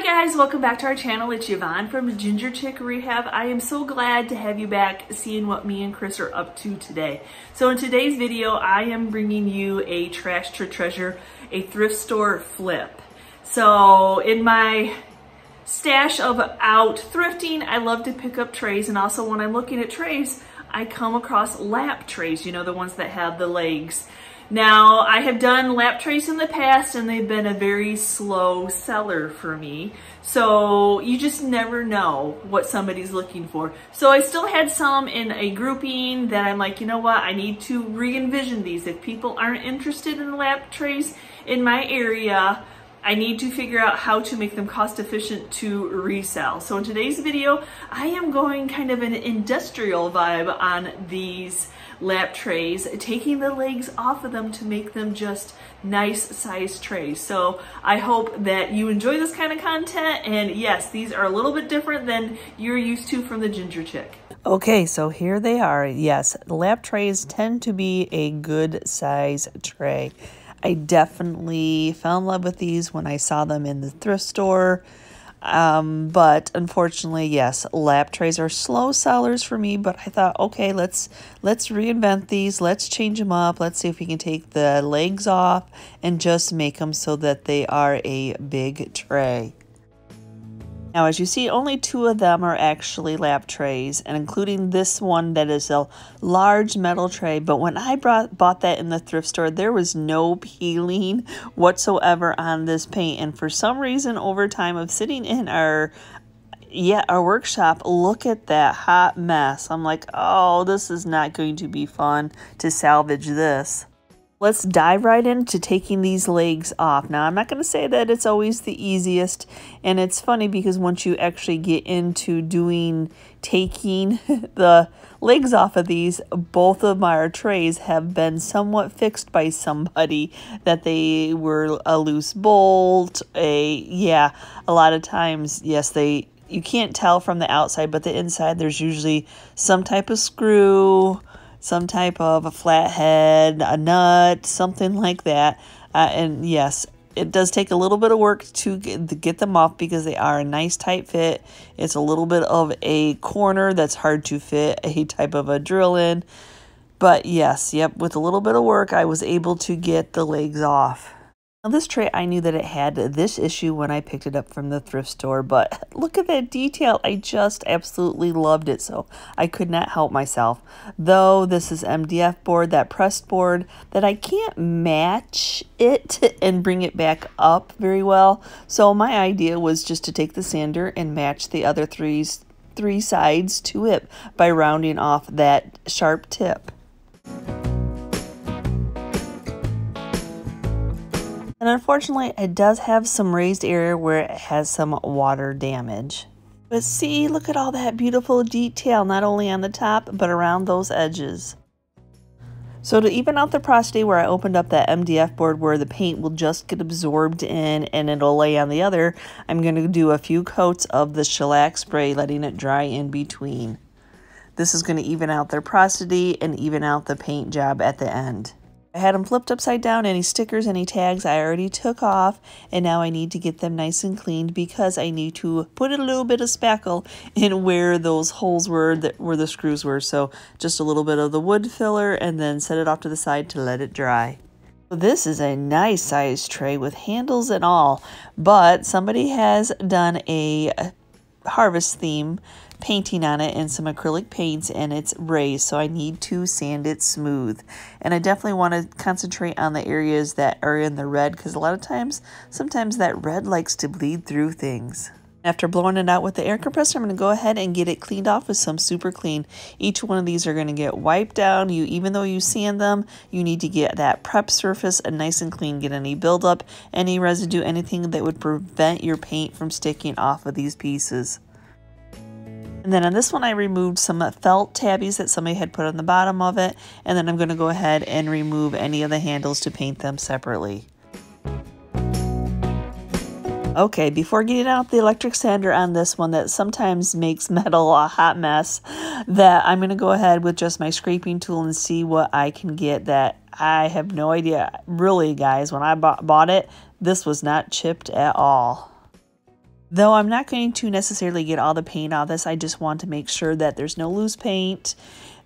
Hi guys, welcome back to our channel. It's Yvonne from Ginger Chick Rehab. I am so glad to have you back, seeing what me and Chris are up to today. So in today's video, I am bringing you a trash to treasure, a thrift store flip. So in my stash of out thrifting, I love to pick up trays, and also when I'm looking at trays, I come across lap trays, you know, the ones that have the legs. Now, I have done lap trays in the past and they've been a very slow seller for me. So you just never know what somebody's looking for. So I still had some in a grouping that I'm like, you know what, I need to re-envision these. If people aren't interested in lap trays in my area, I need to figure out how to make them cost efficient to resell. So in today's video, I am going kind of an industrial vibe on these lap trays, taking the legs off of them to make them just nice size trays. So I hope that you enjoy this kind of content. And yes, these are a little bit different than you're used to from the Ginger Chick. Okay, so here they are. Yes, lap trays tend to be a good size tray. I definitely fell in love with these when I saw them in the thrift store. But unfortunately, yes, lap trays are slow sellers for me, but I thought, okay, let's reinvent these. Let's change them up. Let's see if we can take the legs off and just make them so that they are a big tray. Now, as you see, only two of them are actually lap trays, and including this one that is a large metal tray. But when I bought that in the thrift store, there was no peeling whatsoever on this paint. And for some reason, over time of sitting in our workshop, look at that hot mess. I'm like, oh, this is not going to be fun to salvage this. Let's dive right into taking these legs off. Now, I'm not going to say that it's always the easiest, and it's funny because once you actually get into taking the legs off of these, both of my trays have been somewhat fixed by somebody, that they were a loose bolt, a lot of times, yes, you can't tell from the outside, but the inside, there's usually some type of screw, some type of a flathead, a nut, something like that. And yes, it does take a little bit of work to get them off because they are a nice tight fit. It's a little bit of a corner that's hard to fit a type of a drill in. But yes, yep, with a little bit of work, I was able to get the legs off. Now this tray, I knew that it had this issue when I picked it up from the thrift store, but look at that detail. I just absolutely loved it, so I could not help myself. Though this is MDF board, that pressed board, that I can't match it and bring it back up very well. So my idea was just to take the sander and match the other three sides to it by rounding off that sharp tip. And unfortunately, it does have some raised area where it has some water damage. But see, look at all that beautiful detail, not only on the top, but around those edges. So to even out the prosody where I opened up that MDF board where the paint will just get absorbed in and it'll lay on the other, I'm going to do a few coats of the shellac spray, letting it dry in between. This is going to even out their prosody and even out the paint job at the end. I had them flipped upside down. Any stickers, any tags I already took off, and now I need to get them nice and cleaned because I need to put a little bit of spackle in where those holes were, where the screws were. So just a little bit of the wood filler and then set it off to the side to let it dry. This is a nice size tray with handles and all, but somebody has done a harvest theme painting on it and some acrylic paints, and it's raised, so I need to sand it smooth. And I definitely want to concentrate on the areas that are in the red, because a lot of times, sometimes that red likes to bleed through things. After blowing it out with the air compressor, I'm going to go ahead and get it cleaned off with some Superclean. Each one of these are going to get wiped down. Even though you sand them, you need to get that prep surface and nice and clean. Get any buildup, any residue, anything that would prevent your paint from sticking off of these pieces. And then on this one, I removed some felt tabbies that somebody had put on the bottom of it. And then I'm going to go ahead and remove any of the handles to paint them separately. Okay, before getting out the electric sander on this one that sometimes makes metal a hot mess, that I'm going to go ahead with just my scraping tool and see what I can get. That I have no idea. Really, guys, when I bought it, this was not chipped at all. Though I'm not going to necessarily get all the paint off this, I just want to make sure that there's no loose paint,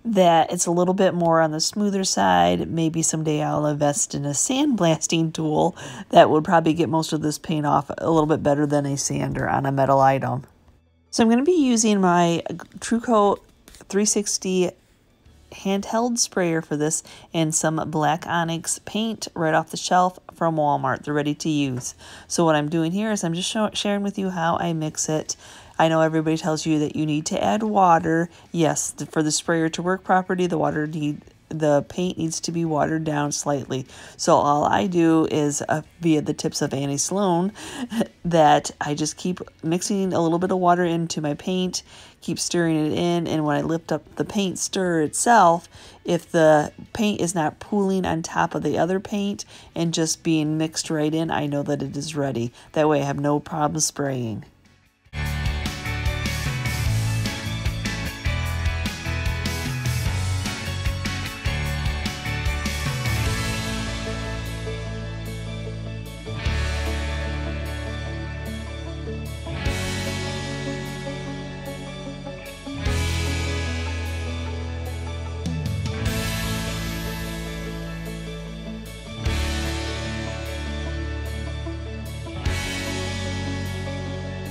that it's a little bit more on the smoother side. Maybe someday I'll invest in a sandblasting tool that would probably get most of this paint off a little bit better than a sander on a metal item. So I'm going to be using my TrueCoat 360 handheld sprayer for this and some black onyx paint right off the shelf from Walmart. They're ready to use. So what I'm doing here is I'm just sharing with you how I mix it. I know everybody tells you that you need to add water. Yes, for the sprayer to work properly, the paint needs to be watered down slightly. So all I do is via the tips of Annie Sloan that I just keep mixing a little bit of water into my paint, keep stirring it in, and when I lift up the paint stirrer itself, if the paint is not pooling on top of the other paint and just being mixed right in, I know that it is ready. That way I have no problem spraying.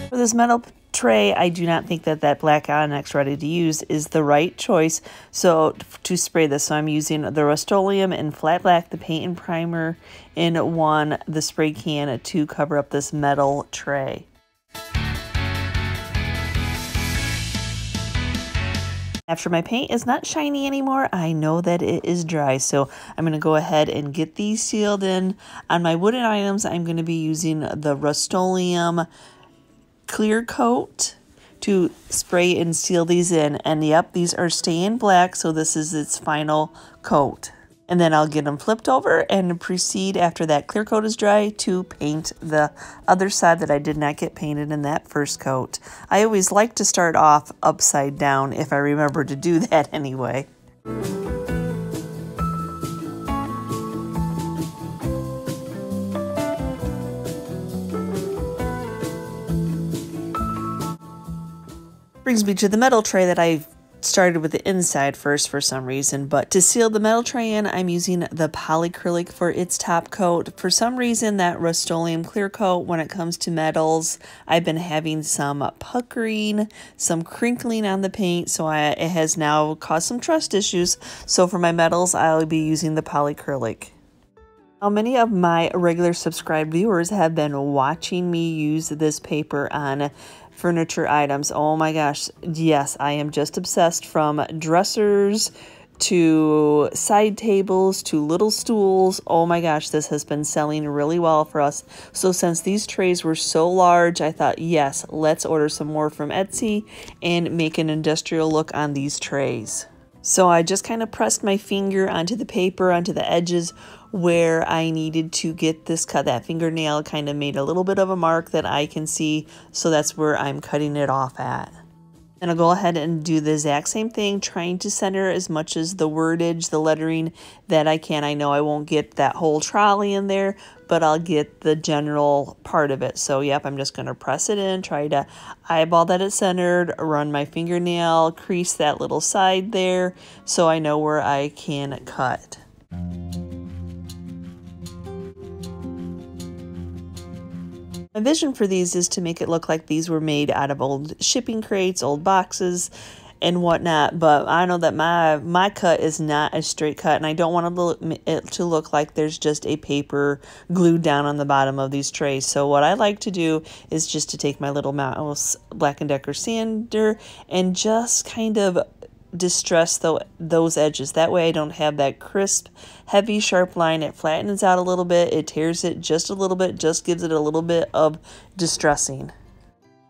For this metal tray, I do not think that black onyx ready to use is the right choice to spray this. So I'm using the Rust-Oleum in Flat Black, the paint and primer in one, the spray can to cover up this metal tray. After my paint is not shiny anymore, I know that it is dry, so I'm going to go ahead and get these sealed in. On my wooden items, I'm going to be using the Rust-Oleum clear coat to spray and seal these in, and yep, these are staying black, so this is its final coat. And then I'll get them flipped over and proceed after that clear coat is dry to paint the other side that I did not get painted in that first coat. I always like to start off upside down if I remember to do that anyway. Brings me to the metal tray that I started with the inside first for some reason, but to seal the metal tray in, I'm using the polyacrylic for its top coat. For some reason, that Rust-Oleum clear coat, when it comes to metals, I've been having some puckering, some crinkling on the paint, so it has now caused some trust issues. So for my metals, I'll be using the polyacrylic. Now, many of my regular subscribed viewers have been watching me use this paper on furniture items. Oh my gosh, yes, I am just obsessed, from dressers to side tables to little stools. Oh my gosh, this has been selling really well for us. So since these trays were so large, I thought, yes, let's order some more from Etsy and make an industrial look on these trays. So I just kind of pressed my finger onto the paper, onto the edges where I needed to get this cut. That fingernail kind of made a little bit of a mark that I can see, so that's where I'm cutting it off at. And I'll go ahead and do the exact same thing, trying to center as much as the wordage, the lettering that I can. I know I won't get that whole trolley in there, but I'll get the general part of it. So yep, I'm just going to press it in, try to eyeball that it's centered, run my fingernail, crease that little side there so I know where I can cut. My vision for these is to make it look like these were made out of old shipping crates, old boxes, and whatnot, but I know that my cut is not a straight cut, and I don't want it to look like there's just a paper glued down on the bottom of these trays. So what I like to do is just to take my little mouse Black & Decker sander and just kind of distress those edges. That way I don't have that crisp, heavy, sharp line. It flattens out a little bit, it tears it just a little bit, just gives it a little bit of distressing.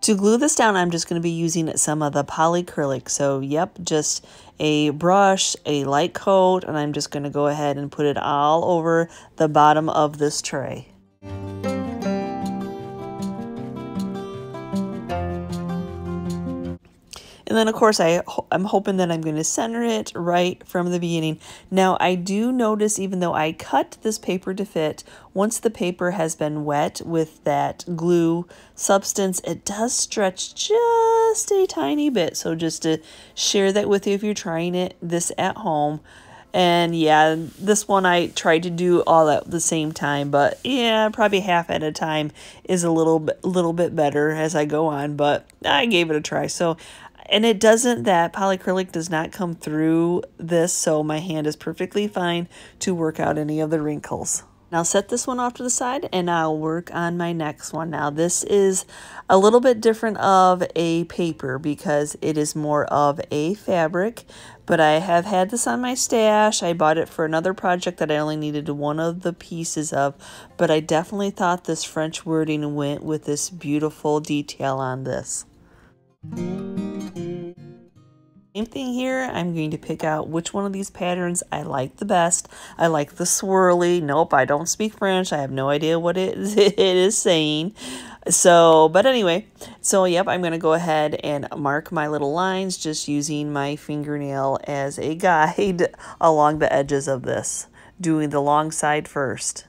To glue this down, I'm just going to be using some of the polyacrylic. So yep, just a brush, a light coat, and I'm just going to go ahead and put it all over the bottom of this tray. And then of course I'm hoping that I'm going to center it right from the beginning. Now I do notice, even though I cut this paper to fit, once the paper has been wet with that glue substance, it does stretch just a tiny bit. So just to share that with you if you're trying this at home. And yeah, this one I tried to do all at the same time, but yeah, probably half at a time is a little bit better as I go on, but I gave it a try. So, and it doesn't, that polyacrylic does not come through this, so my hand is perfectly fine to work out any of the wrinkles. I'll set this one off to the side and I'll work on my next one. Now this is a little bit different of a paper because it is more of a fabric, but I have had this on my stash. I bought it for another project that I only needed one of the pieces of, but I definitely thought this French wording went with this beautiful detail on this. Same thing here, I'm going to pick out which one of these patterns I like the best. I like the swirly. Nope, I don't speak French. I have no idea what it is saying. So, but anyway, so yep, I'm going to go ahead and mark my little lines just using my fingernail as a guide along the edges of this, doing the long side first.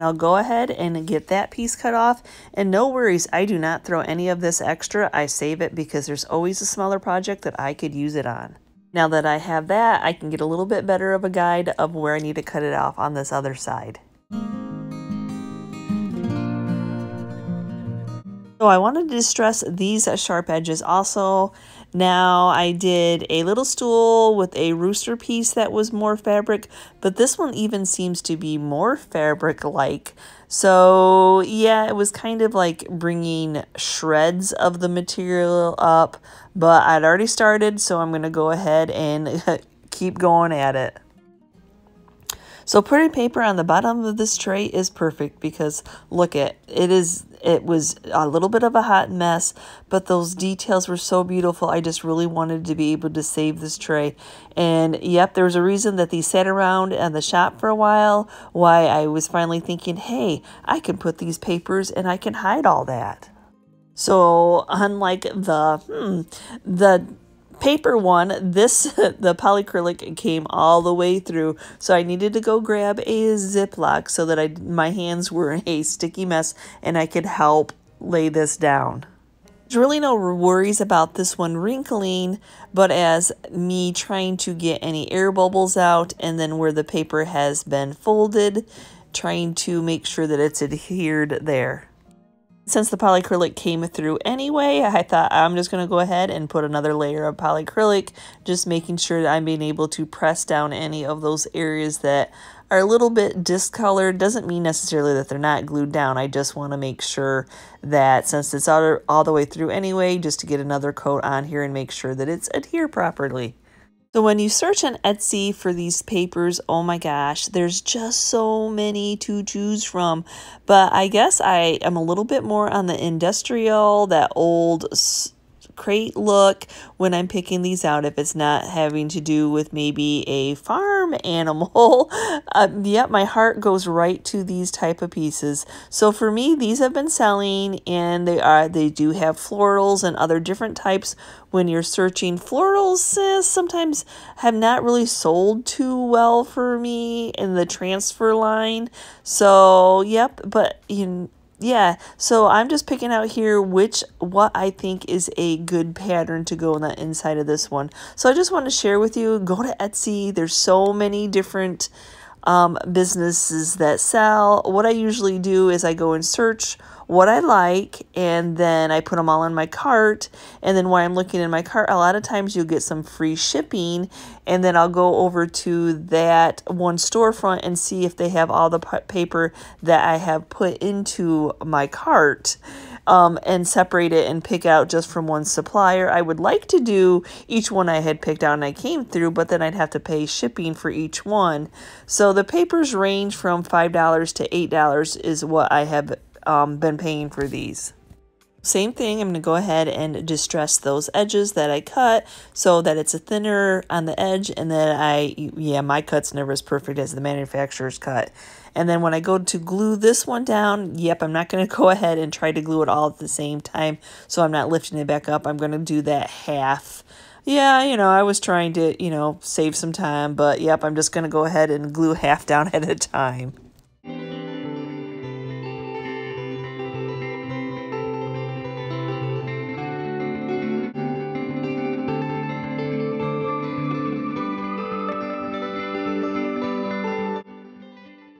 I'll go ahead and get that piece cut off, and no worries, I do not throw any of this extra. I save it because there's always a smaller project that I could use it on. Now that I have that, I can get a little bit better of a guide of where I need to cut it off on this other side. So I wanted to distress these sharp edges also. Now I did a little stool with a rooster piece that was more fabric, but this one even seems to be more fabric-like. So yeah, it was kind of like bringing shreds of the material up, but I'd already started, so I'm gonna go ahead and keep going at it. So putting paper on the bottom of this tray is perfect because look at it, it was a little bit of a hot mess, but those details were so beautiful. I just really wanted to be able to save this tray. And yep, there was a reason that these sat around in the shop for a while, why I was finally thinking, hey, I can put these papers and I can hide all that. So unlike the paper one, the polyacrylic came all the way through, so I needed to go grab a Ziploc so that my hands were in a sticky mess and I could help lay this down. There's really no worries about this one wrinkling, but as me trying to get any air bubbles out, and then where the paper has been folded, trying to make sure that it's adhered there. Since the polyacrylic came through anyway, I thought I'm just going to go ahead and put another layer of polyacrylic, just making sure that I'm being able to press down any of those areas that are a little bit discolored. Doesn't mean necessarily that they're not glued down. I just want to make sure that since it's all the way through anyway, just to get another coat on here and make sure that it's adhered properly. So when you search on Etsy for these papers, oh my gosh, there's just so many to choose from. But I guess I am a little bit more on the industrial, that old crate look when I'm picking these out, if it's not having to do with maybe a farm animal. Yep, my heart goes right to these type of pieces. So for me, these have been selling, and they do have florals and other different types. When you're searching, florals sometimes have not really sold too well for me in the transfer line. So, yep, but yeah, so I'm just picking out here what I think is a good pattern to go on the inside of this one. So I just want to share with you, go to Etsy. There's so many different businesses that sell. What I usually do is I go and search what I like, and then I put them all in my cart, and then while I'm looking in my cart, a lot of times you'll get some free shipping, and then I'll go over to that one storefront and see if they have all the paper that I have put into my cart. And separate it and pick out just from one supplier. I would like to do each one I had picked out and I came through, but then I'd have to pay shipping for each one. So the papers range from $5 to $8 is what I have been paying for these. Same thing, I'm going to go ahead and distress those edges that I cut so that it's a thinner on the edge, and then my cut's never as perfect as the manufacturer's cut. And then when I go to glue this one down, yep, I'm not going to go ahead and try to glue it all at the same time, so I'm not lifting it back up. I'm going to do that half. Yeah, you know, I was trying to, you know, save some time, but yep, I'm just going to go ahead and glue half down at a time.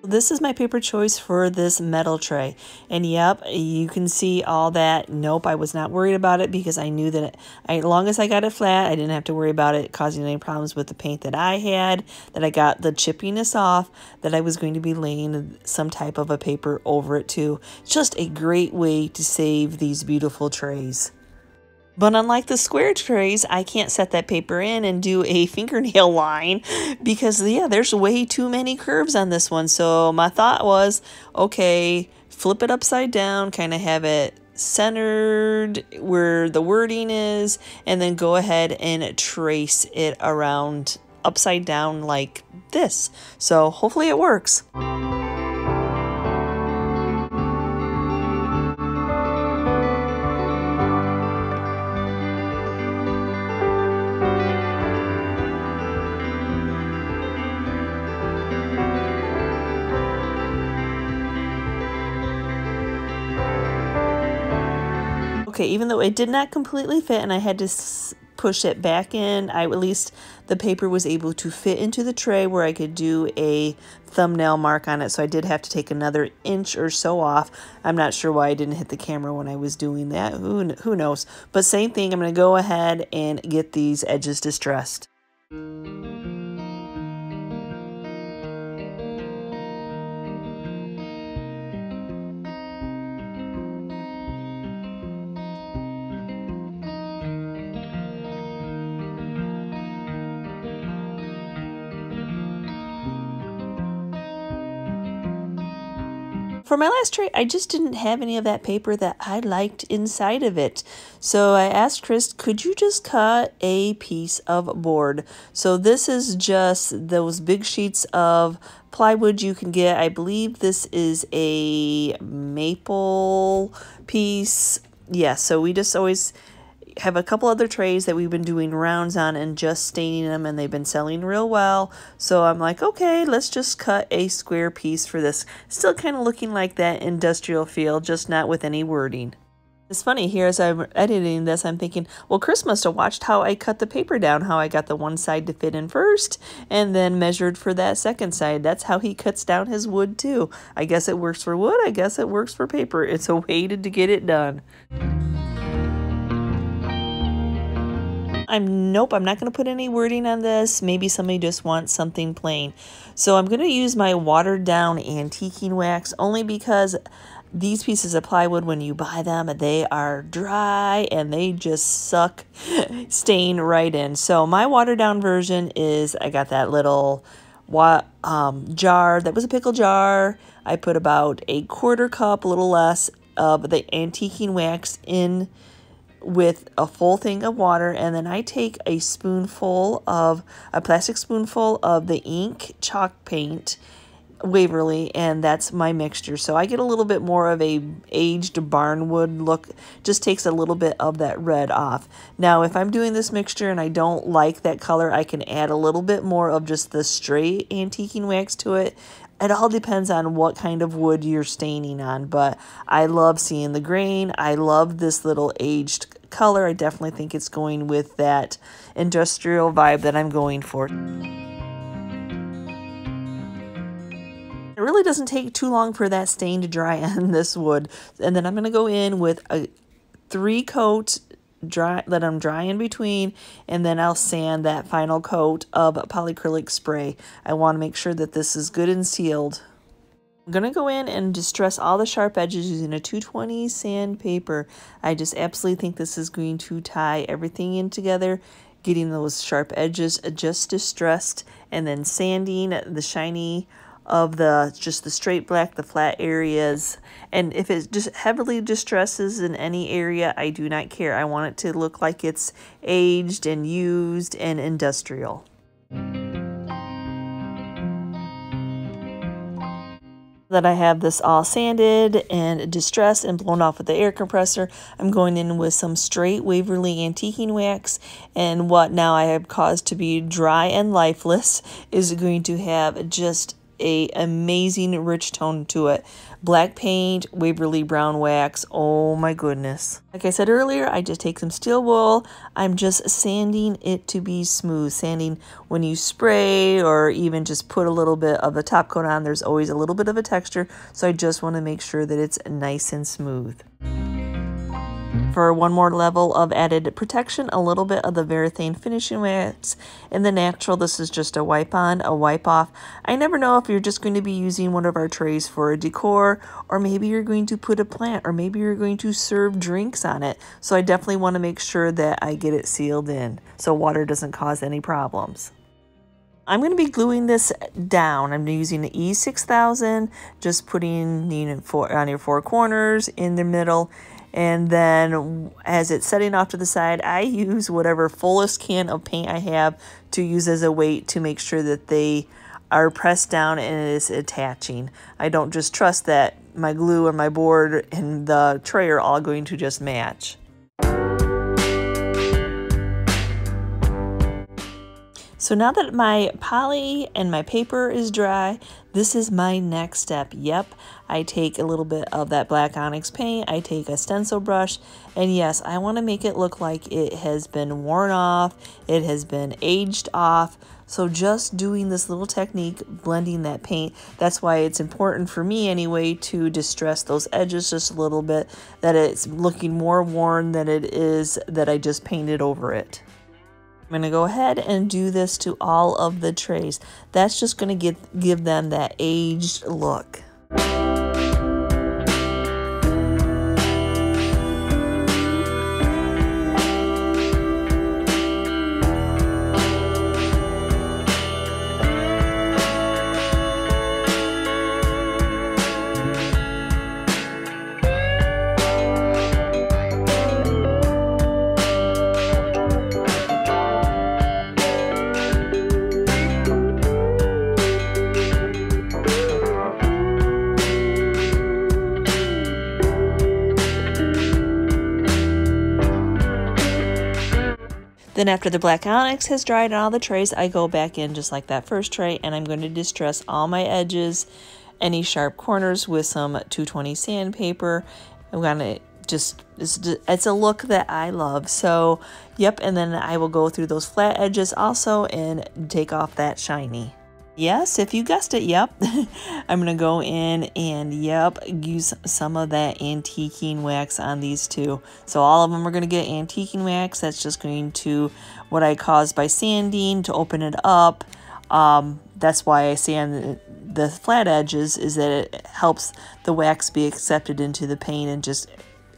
This is my paper choice for this metal tray, and yep, you can see all that. Nope, I was not worried about it because I knew that as long as I got it flat, I didn't have to worry about it causing any problems with the paint that I had, that I got the chippiness off, that I was going to be laying some type of a paper over it too. Just a great way to save these beautiful trays. But unlike the square trays, I can't set that paper in and do a fingernail line because, yeah, there's way too many curves on this one. So my thought was, okay, flip it upside down, kind of have it centered where the wording is, and then go ahead and trace it around upside down like this. So hopefully it works. Okay, even though it did not completely fit and I had to push it back in, at least the paper was able to fit into the tray where I could do a thumbnail mark on it. So I did have to take another inch or so off. I'm not sure why I didn't hit the camera when I was doing that. Who knows? But same thing, I'm going to go ahead and get these edges distressed. For my last tray, I just didn't have any of that paper that I liked inside of it. So I asked Chris, could you just cut a piece of board? So this is just those big sheets of plywood you can get. I believe this is a maple piece. Yeah, so we just always have a couple other trays that we've been doing rounds on and just staining them, and they've been selling real well. So I'm like, okay, let's just cut a square piece for this. Still kind of looking like that industrial feel, just not with any wording. It's funny, here as I'm editing this, I'm thinking, well, Chris must have watched how I cut the paper down, how I got the one side to fit in first and then measured for that second side. That's how he cuts down his wood too. I guess it works for wood. I guess it works for paper. It's a way to get it done. I'm not going to put any wording on this. Maybe somebody just wants something plain. So I'm going to use my watered down antiquing wax only because these pieces of plywood, when you buy them, they are dry and they just suck stain right in. So my watered down version is, I got that little jar that was a pickle jar. I put about a quarter cup, a little less, of the antiquing wax in with a full thing of water, and then I take a plastic spoonful of the ink chalk paint Waverly, and that's my mixture. So I get a little bit more of a aged barnwood look, just takes a little bit of that red off. Now if I'm doing this mixture and I don't like that color, I can add a little bit more of just the straight antiquing wax to it. It all depends on what kind of wood you're staining on, but I love seeing the grain. I love this little aged color. I definitely think it's going with that industrial vibe that I'm going for. It really doesn't take too long for that stain to dry on this wood. And then I'm going to go in with a three-coat dry, let them dry in between, and then I'll sand that final coat of polyacrylic spray. I want to make sure that this is good and sealed. I'm going to go in and distress all the sharp edges using a 220 sandpaper. I just absolutely think this is going to tie everything in together, getting those sharp edges just distressed, and then sanding the shiny of the just the straight black, the flat areas. And if it just heavily distresses in any area, I do not care. I want it to look like it's aged and used and industrial. That I have this all sanded and distressed and blown off with the air compressor, I'm going in with some straight Waverly antiquing wax, and what now I have caused to be dry and lifeless is going to have just an amazing rich tone to it. Black paint, Waverly brown wax, oh my goodness. Like I said earlier, I just take some steel wool, I'm just sanding it to be smooth. Sanding, when you spray or even just put a little bit of a top coat on, there's always a little bit of a texture, so I just want to make sure that it's nice and smooth. For one more level of added protection, a little bit of the Varathane finishing wax in the natural. This is just a wipe on, a wipe off. I never know if you're just going to be using one of our trays for a decor, or maybe you're going to put a plant, or maybe you're going to serve drinks on it. So I definitely want to make sure that I get it sealed in so water doesn't cause any problems. I'm going to be gluing this down. I'm using the E6000, just putting on your four corners, in the middle. And then as it's setting off to the side, I use whatever fullest can of paint I have to use as a weight to make sure that they are pressed down and it is attaching. I don't just trust that my glue and my board and the tray are all going to just match. So now that my poly and my paper is dry, this is my next step. Yep, I take a little bit of that black onyx paint, I take a stencil brush, and yes, I want to make it look like it has been worn off, it has been aged off. So just doing this little technique, blending that paint, that's why it's important for me anyway to distress those edges just a little bit, that it's looking more worn than it is that I just painted over it. I'm going to go ahead and do this to all of the trays. That's just going to give them that aged look. Then after the black onyx has dried on all the trays, I go back in just like that first tray, and I'm going to distress all my edges, any sharp corners with some 220 sandpaper. I'm going to just, it's a look that I love. So, yep, and then I will go through those flat edges also and take off that shiny. Yes, if you guessed it, yep. I'm going to go in and, yep, use some of that antiquing wax on these two. So all of them are going to get antiquing wax. That's just going to, what I caused by sanding, to open it up. That's why I sand the flat edges, is that it helps the wax be accepted into the paint and just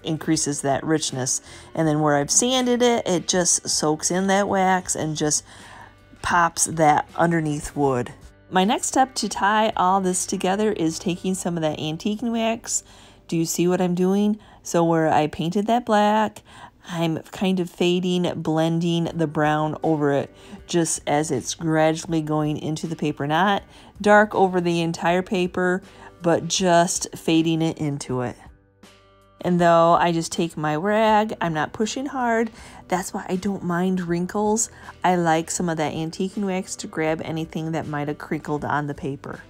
increases that richness. And then where I've sanded it, it just soaks in that wax and just pops that underneath wood. My next step to tie all this together is taking some of that antiquing wax. Do you see what I'm doing? So where I painted that black, I'm kind of fading, blending the brown over it just as it's gradually going into the paper. Not dark over the entire paper, but just fading it into it. And though I just take my rag, I'm not pushing hard. That's why I don't mind wrinkles. I like some of that antiquing wax to grab anything that might have crinkled on the paper.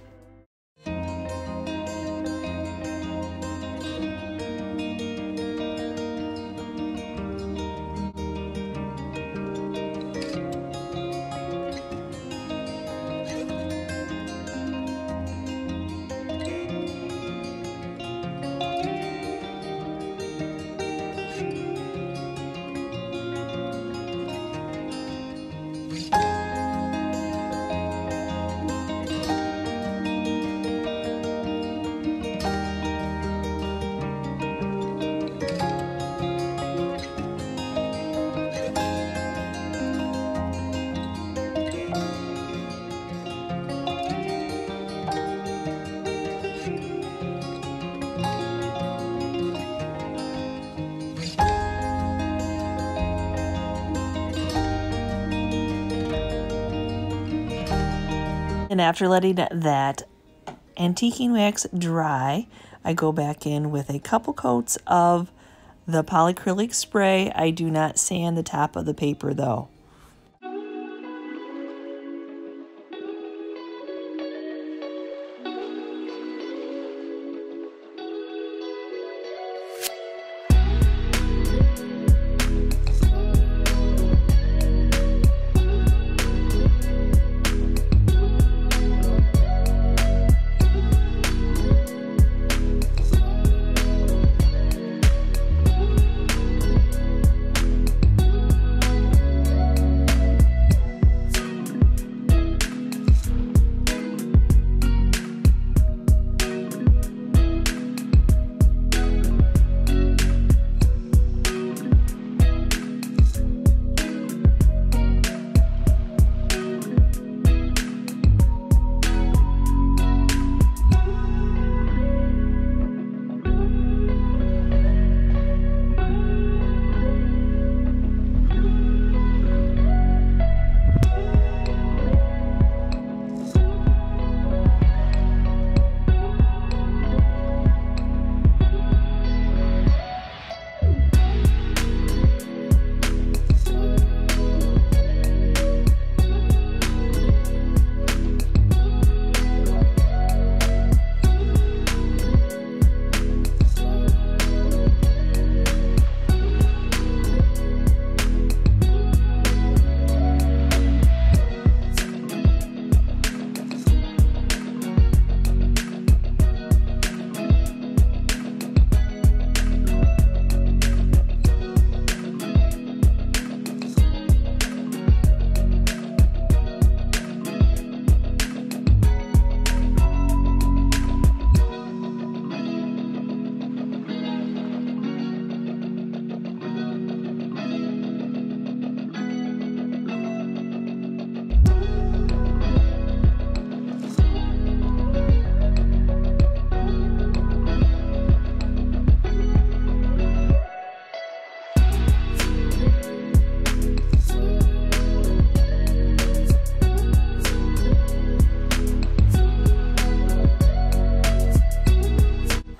And after letting that antiquing wax dry, I go back in with a couple coats of the polyacrylic spray. I do not sand the top of the paper though.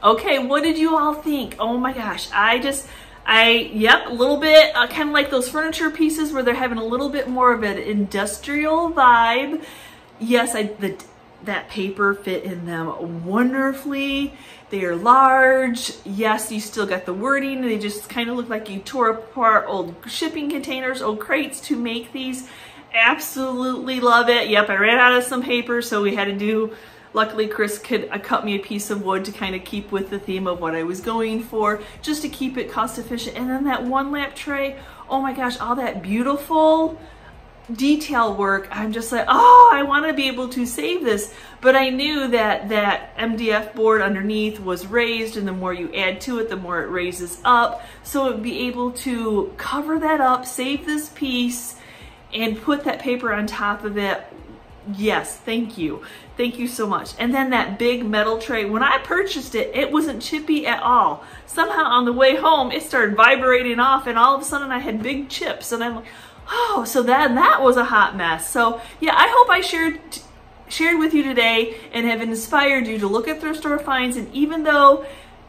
Okay, what did you all think? Oh my gosh, yep, a little bit, kind of like those furniture pieces where they're having a little bit more of an industrial vibe. Yes, that paper fit in them wonderfully. They are large. Yes, you still got the wording. They just kind of look like you tore apart old shipping containers, old crates to make these. Absolutely love it. Yep, I ran out of some paper, so we had to do... Luckily, Chris could cut me a piece of wood to kind of keep with the theme of what I was going for, just to keep it cost efficient. And then that one lap tray, oh my gosh, all that beautiful detail work. I'm just like, oh, I want to be able to save this. But I knew that that MDF board underneath was raised, and the more you add to it, the more it raises up. So it would be able to cover that up, save this piece, and put that paper on top of it. Yes, thank you. Thank you so much. And then that big metal tray, when I purchased it, it wasn't chippy at all. Somehow on the way home, it started vibrating off, and all of a sudden I had big chips, and I'm like, oh, so that was a hot mess. So yeah, I hope I shared with you today and have inspired you to look at thrift store finds, and even though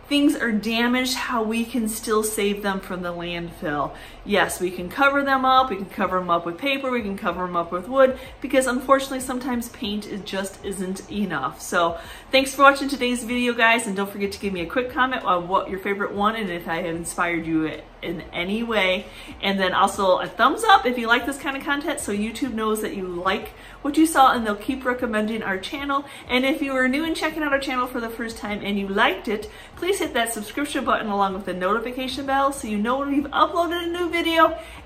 things are damaged, how we can still save them from the landfill. Yes, we can cover them up. We can cover them up with paper. We can cover them up with wood, because unfortunately sometimes paint just isn't enough. So thanks for watching today's video, guys, and don't forget to give me a quick comment on what your favorite one and if I have inspired you in any way. And then also a thumbs up if you like this kind of content, so YouTube knows that you like what you saw and they'll keep recommending our channel. And if you are new and checking out our channel for the first time and you liked it, please hit that subscription button along with the notification bell so you know when we've uploaded a new video.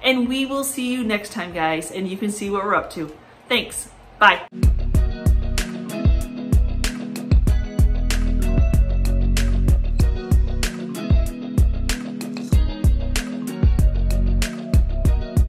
And we will see you next time, guys, and you can see what we're up to. Thanks. Bye.